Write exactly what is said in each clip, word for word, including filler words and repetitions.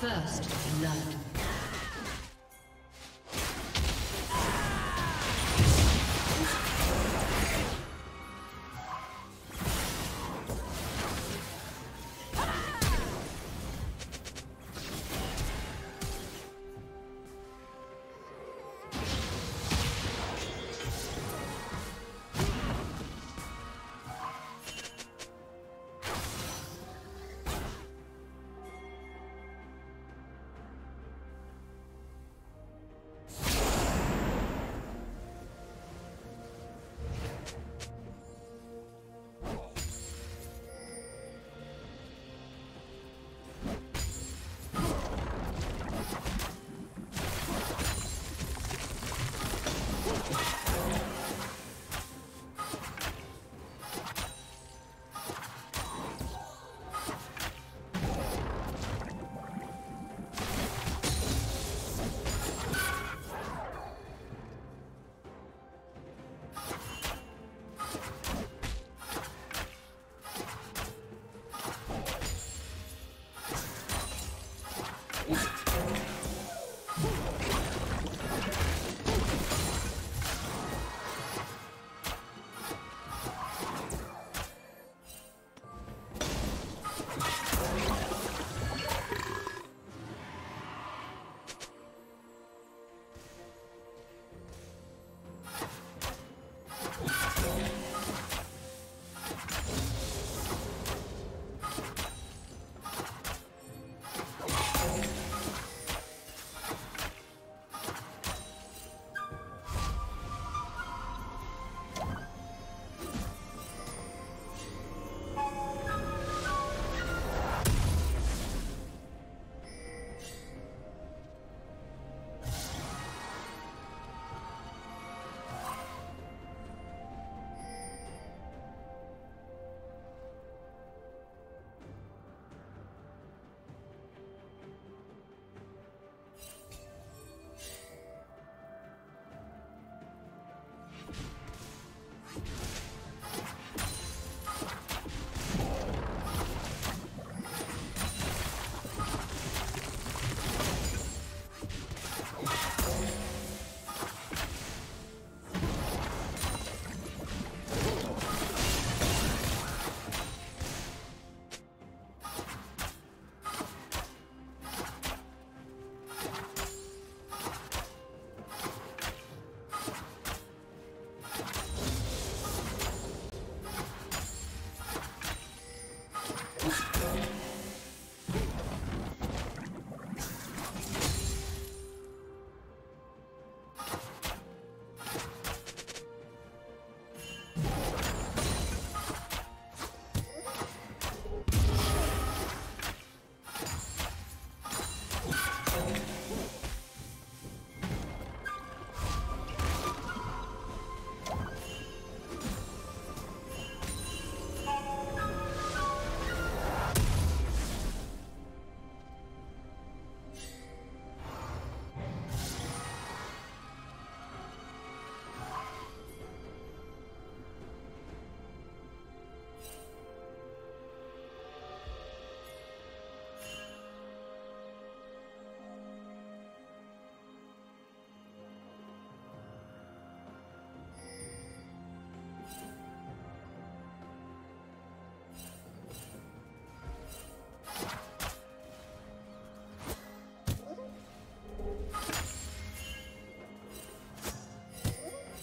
First blood.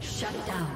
Shut down.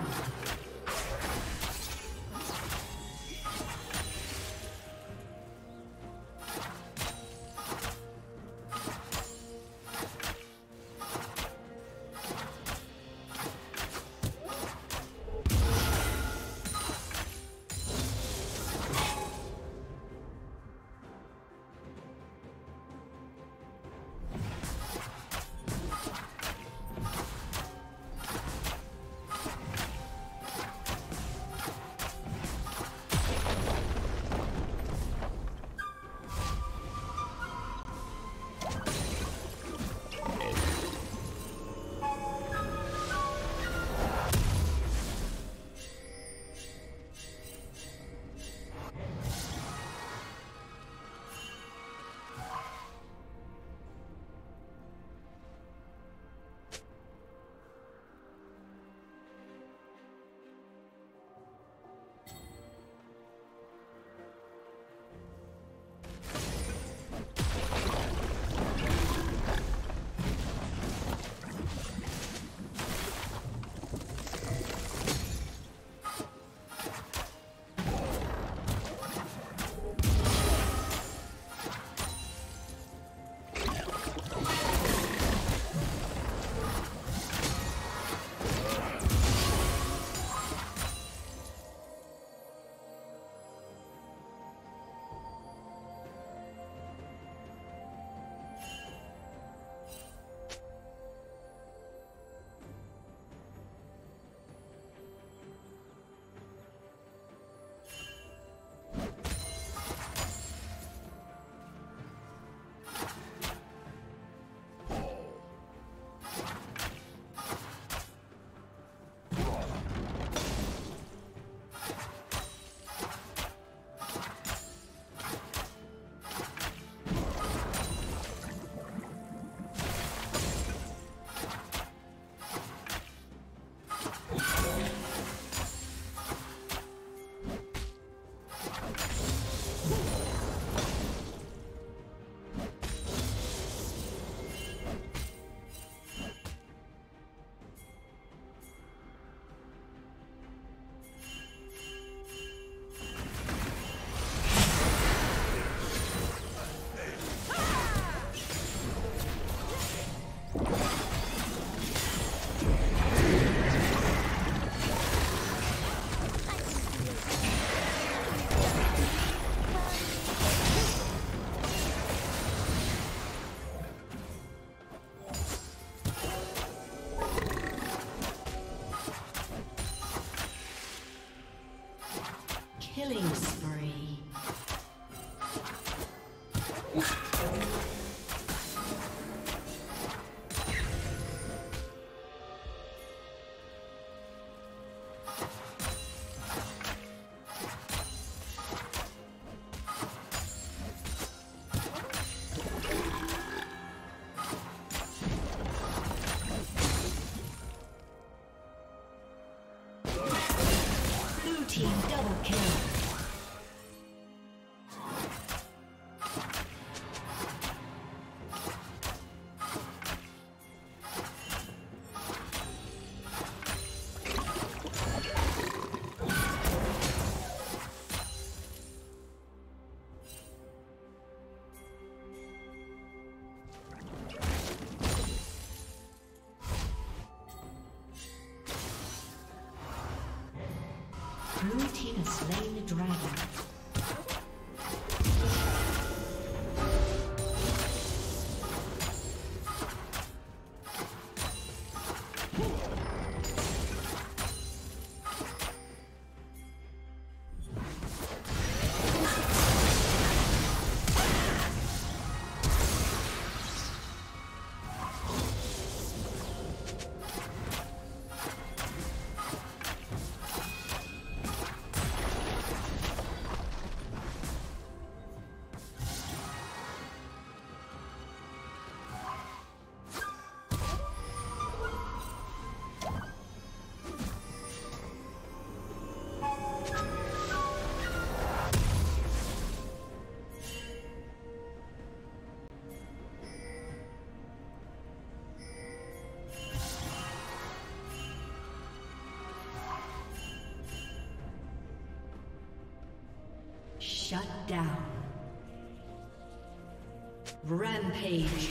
has slain the dragon. Shut down. Rampage.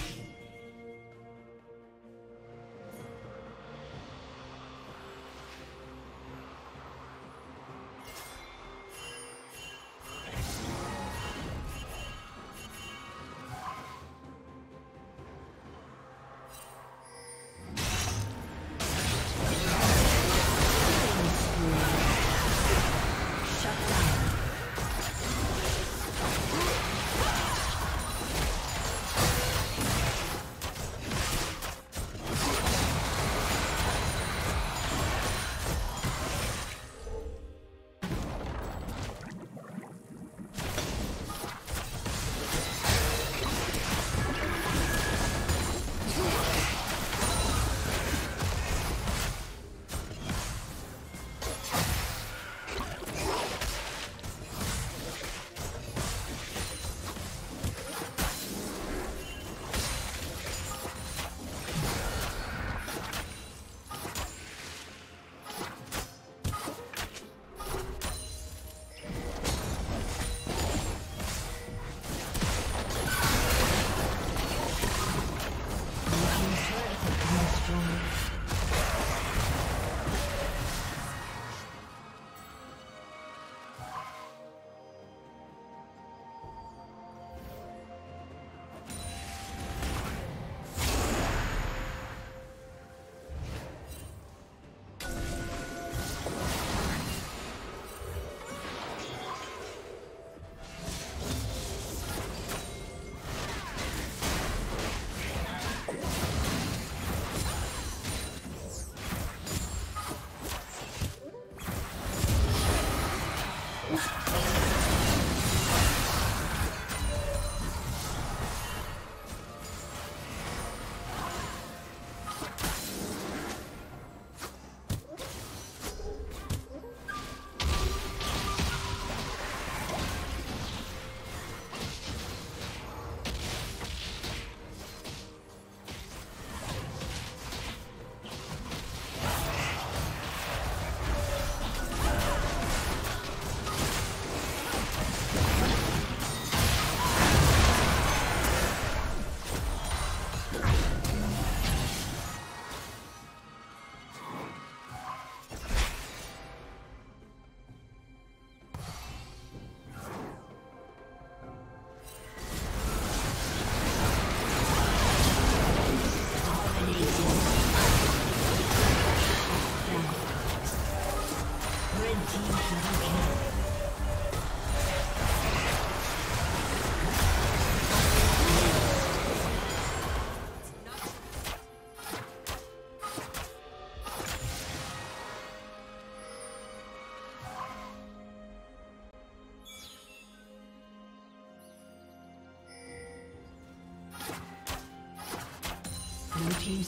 Blue team's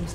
team's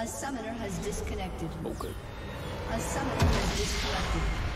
A summoner has disconnected. Okay. A summoner has disconnected.